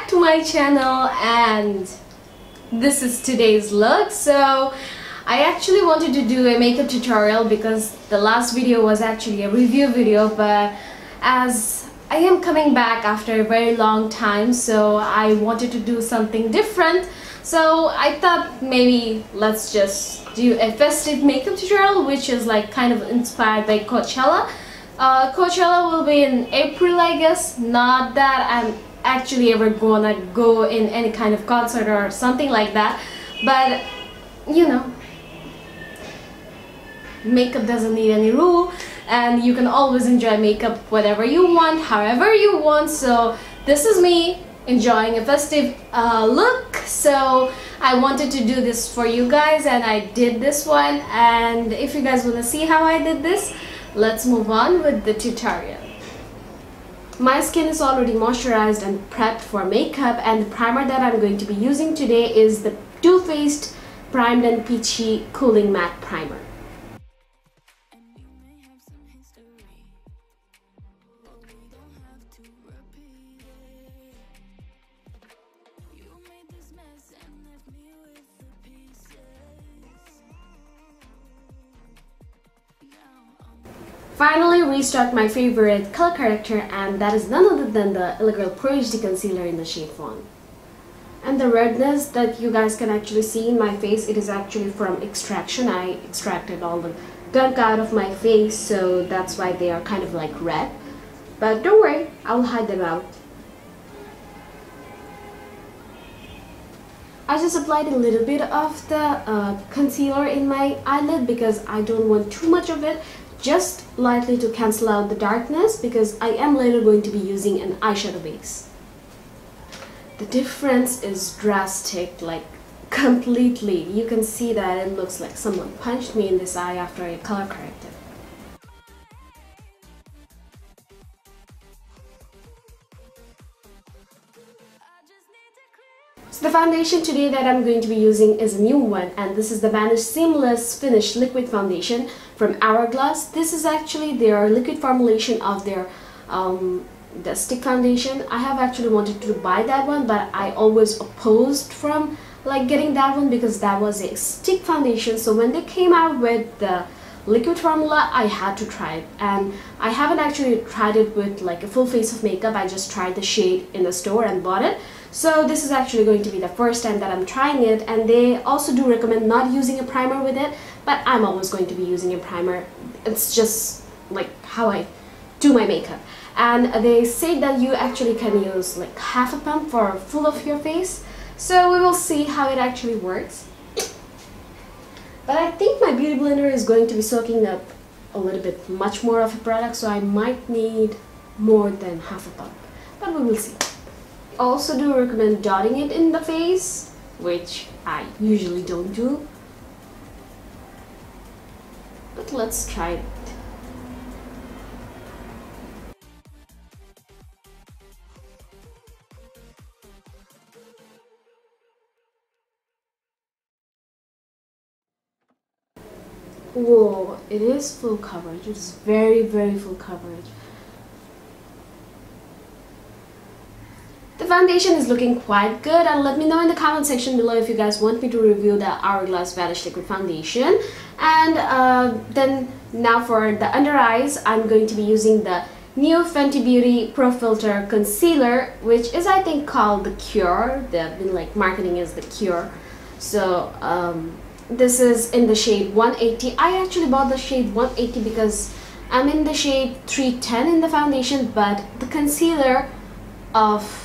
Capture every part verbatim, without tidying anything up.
back to my channel, and this is today's look. So I actually wanted to do a makeup tutorial because the last video was actually a review video, but as I am coming back after a very long time, so I wanted to do something different. So I thought maybe let's just do a festive makeup tutorial, which is like kind of inspired by Coachella. Uh, Coachella will be in April, I guess. Not that I'm actually ever gonna go in any kind of concert or something like that, but you know, makeup doesn't need any rule and you can always enjoy makeup whatever you want, however you want. So this is me enjoying a festive uh, look. So I wanted to do this for you guys, and I did this one, and if you guys want to see how I did this, let's move on with the tutorial. My skin is already moisturized and prepped for makeup, and the primer that I'm going to be using today is the Too Faced Primed and Peachy Cooling Matte Primer. Finally, restocked my favorite color corrector, and that is none other than the L'Oreal Pro H D Concealer in the shade Fawn. And the redness that you guys can actually see in my face, it is actually from extraction. I extracted all the gunk out of my face, so that's why they are kind of like red. But don't worry, I'll hide them out. I just applied a little bit of the uh, concealer in my eyelid because I don't want too much of it. Just lightly to cancel out the darkness, because I am later going to be using an eyeshadow base. The difference is drastic, like completely. You can see that it looks like someone punched me in this eye after I color corrected. So the foundation today that I'm going to be using is a new one, and this is the Vanish Seamless Finish Liquid Foundation from Hourglass. This is actually their liquid formulation of their um, the stick foundation. I have actually wanted to buy that one, but I always opposed from like getting that one because that was a stick foundation. So when they came out with the liquid formula, I had to try it, and I haven't actually tried it with like a full face of makeup. I just tried the shade in the store and bought it. So this is actually going to be the first time that I'm trying it, and they also do recommend not using a primer with it, but I'm always going to be using a primer. It's just like how I do my makeup. And they say that you actually can use like half a pump for full of your face, so we will see how it actually works. But I think my beauty blender is going to be soaking up a little bit much more of a product, so I might need more than half a pump, but we will see. Also do recommend dotting it in the face, which I usually don't do, but let's try it. Whoa, it is full coverage. It's very very full coverage. The foundation is looking quite good, and let me know in the comment section below if you guys want me to review the Hourglass Vanish Liquid Foundation. And uh, then now for the under eyes, I'm going to be using the new Fenty Beauty Pro Filter Concealer, which is I think called the Cure. They've been like marketing as the Cure. So um, this is in the shade one eighty. I actually bought the shade one eighty because I'm in the shade three ten in the foundation, but the concealer of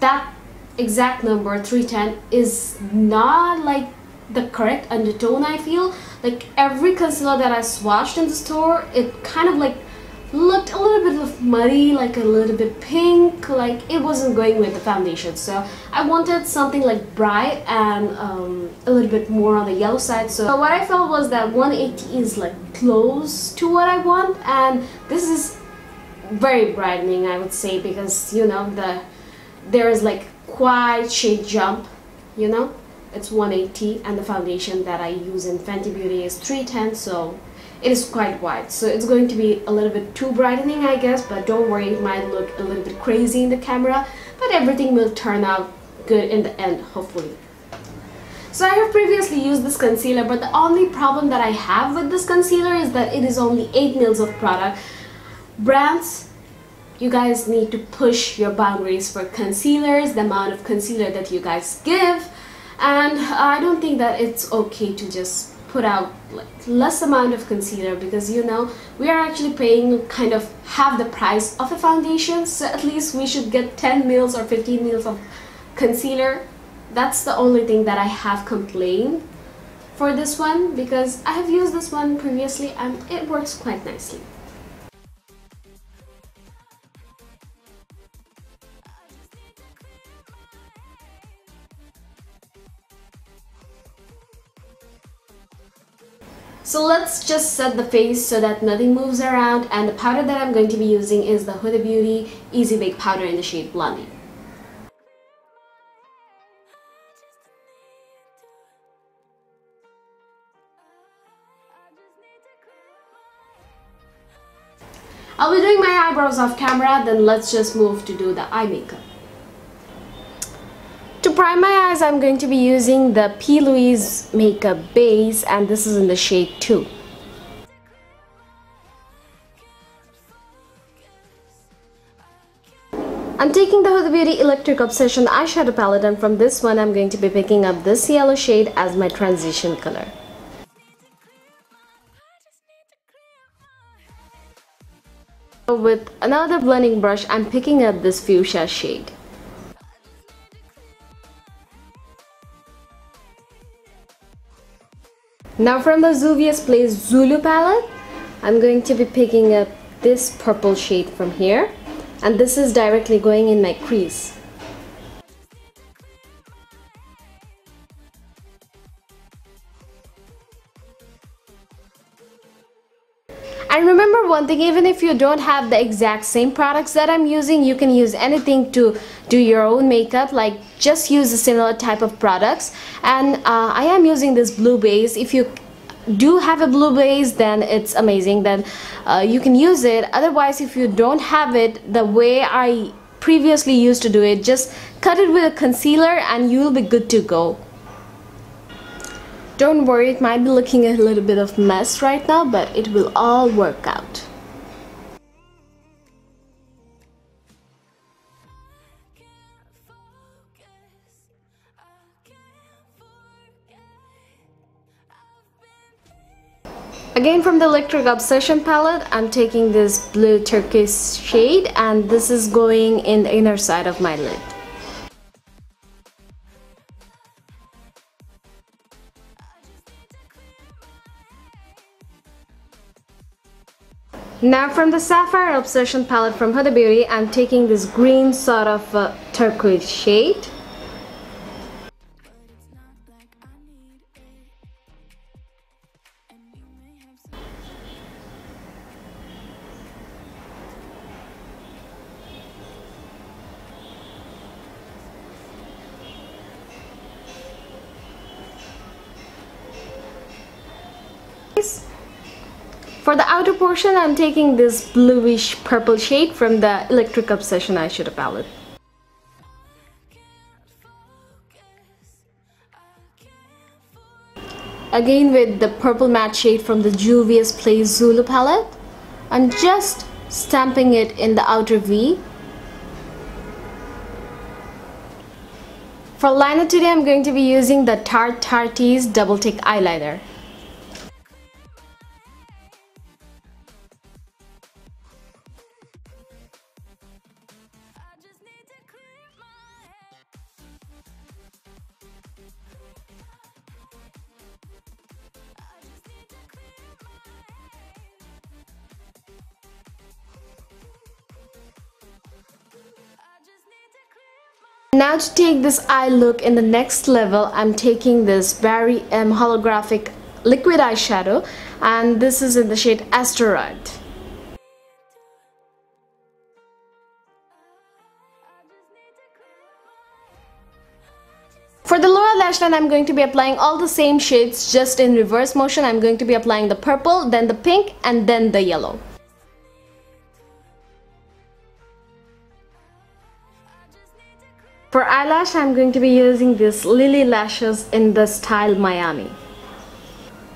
that exact number three ten is not like the correct undertone. I feel like every concealer that I swatched in the store, it kind of like looked a little bit of muddy, like a little bit pink, like it wasn't going with the foundation. So I wanted something like bright and um, a little bit more on the yellow side. So what I felt was that one eighty is like close to what I want, and this is very brightening, I would say, because you know the there is like quite shade jump, you know. It's one eighty, and the foundation that I use in Fenty Beauty is three ten, so it is quite wide. So it's going to be a little bit too brightening, I guess, but don't worry, it might look a little bit crazy in the camera. but everything will turn out good in the end, hopefully. So I have previously used this concealer, but the only problem that I have with this concealer is that it is only eight mils of product. Brands, you guys need to push your boundaries for concealers, the amount of concealer that you guys give, and I don't think that it's okay to just put out like less amount of concealer, because you know we are actually paying kind of half the price of a foundation, so at least we should get ten mils or fifteen mils of concealer. That's the only thing that I have complained for this one, because I have used this one previously and it works quite nicely. So let's just set the face so that nothing moves around, and the powder that I'm going to be using is the Huda Beauty Easy Bake Powder in the shade Blondie. I'll be doing my eyebrows off camera, then let's just move to do the eye makeup. To prime my eyes, I'm going to be using the P. Louise makeup base, and this is in the shade two. I'm taking the Huda Beauty Electric Obsession eyeshadow palette, and from this one I'm going to be picking up this yellow shade as my transition color. With another blending brush, I'm picking up this fuchsia shade. Now from the Juvia's Place Zulu palette, I'm going to be picking up this purple shade from here, and this is directly going in my crease. And remember one thing, even if you don't have the exact same products that I'm using, you can use anything to do your own makeup, like just use a similar type of products. And uh, I am using this blue base. If you do have a blue base, then it's amazing, then uh, you can use it. Otherwise, if you don't have it, the way I previously used to do it, just cut it with a concealer and you'll be good to go. Don't worry, it might be looking a little bit of a mess right now, but it will all work out. Again from the Electric Obsession palette, I'm taking this blue turquoise shade, and this is going in the inner side of my lid. Now from the Sapphire Obsession palette from Huda Beauty, I'm taking this green sort of uh, turquoise shade. For the outer portion, I'm taking this bluish purple shade from the Electric Obsession eyeshadow palette. Again with the purple matte shade from the Juvia's Place Zulu palette, I'm just stamping it in the outer V. For liner today, I'm going to be using the Tarte Tarte's Double Take Eyeliner. Now to take this eye look in the next level, I'm taking this Barry M Holographic Liquid Eyeshadow, and this is in the shade Asteroid. For the lower lash line, I'm going to be applying all the same shades, just in reverse motion. I'm going to be applying the purple, then the pink, and then the yellow. For eyelash, I'm going to be using this Lily Lashes in the style Miami.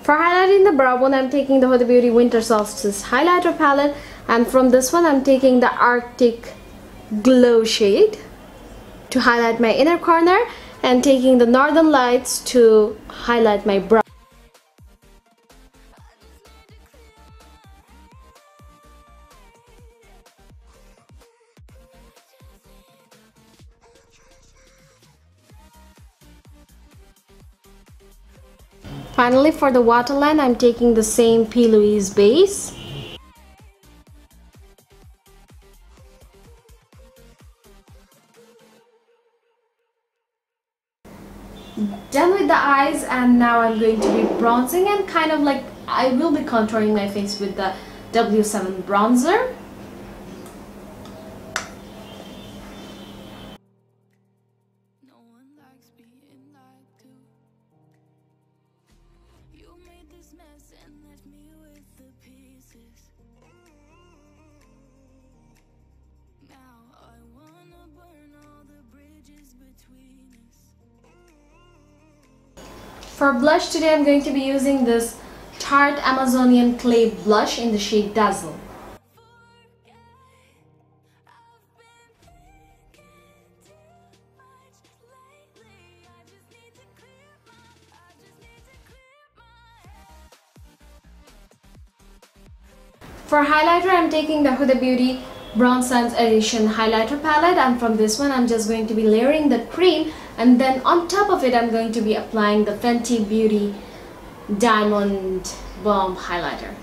For highlighting the brow bone, I'm taking the Huda Beauty Winter Solstice Highlighter Palette, and from this one, I'm taking the Arctic Glow shade to highlight my inner corner, and taking the Northern Lights to highlight my brow. Finally, for the waterline, I'm taking the same P. Louise base. Done with the eyes, and now I'm going to be bronzing, and kind of like I will be contouring my face with the W seven bronzer. For blush today, I'm going to be using this Tarte Amazonian Clay blush in the shade Dazzle. For highlighter, I'm taking the Huda Beauty Bronze Sands Edition Highlighter Palette, and from this one, I'm just going to be layering the cream, and then on top of it, I'm going to be applying the Fenty Beauty Diamond Bomb Highlighter.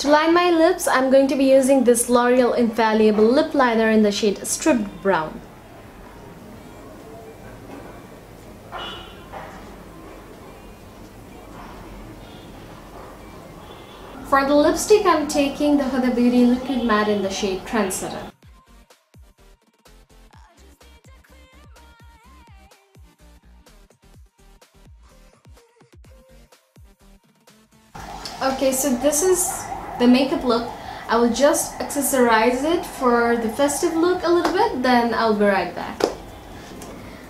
To line my lips, I'm going to be using this L'Oreal Infallible Lip Liner in the shade Stripped Brown. For the lipstick, I'm taking the Huda Beauty Liquid Matte in the shade Trendsetter. Okay, so this is the makeup look. I will just accessorize it for the festive look a little bit, then I'll be right back.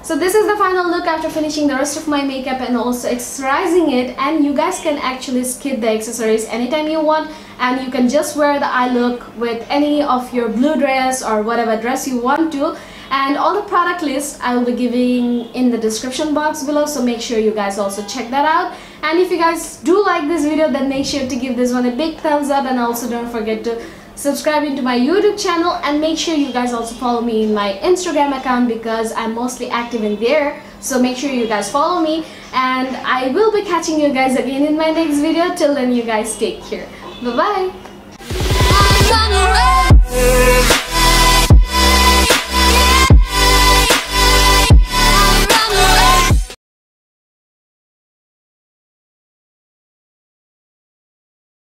So this is the final look after finishing the rest of my makeup and also accessorizing it, and you guys can actually skip the accessories anytime you want, and you can just wear the eye look with any of your blue dress or whatever dress you want to. And all the product list I will be giving in the description box below, so make sure you guys also check that out. And if you guys do like this video, then make sure to give this one a big thumbs up, and also don't forget to subscribe into my YouTube channel, and make sure you guys also follow me in my Instagram account because I'm mostly active in there. So make sure you guys follow me, and I will be catching you guys again in my next video. Till then, you guys take care. Bye-bye.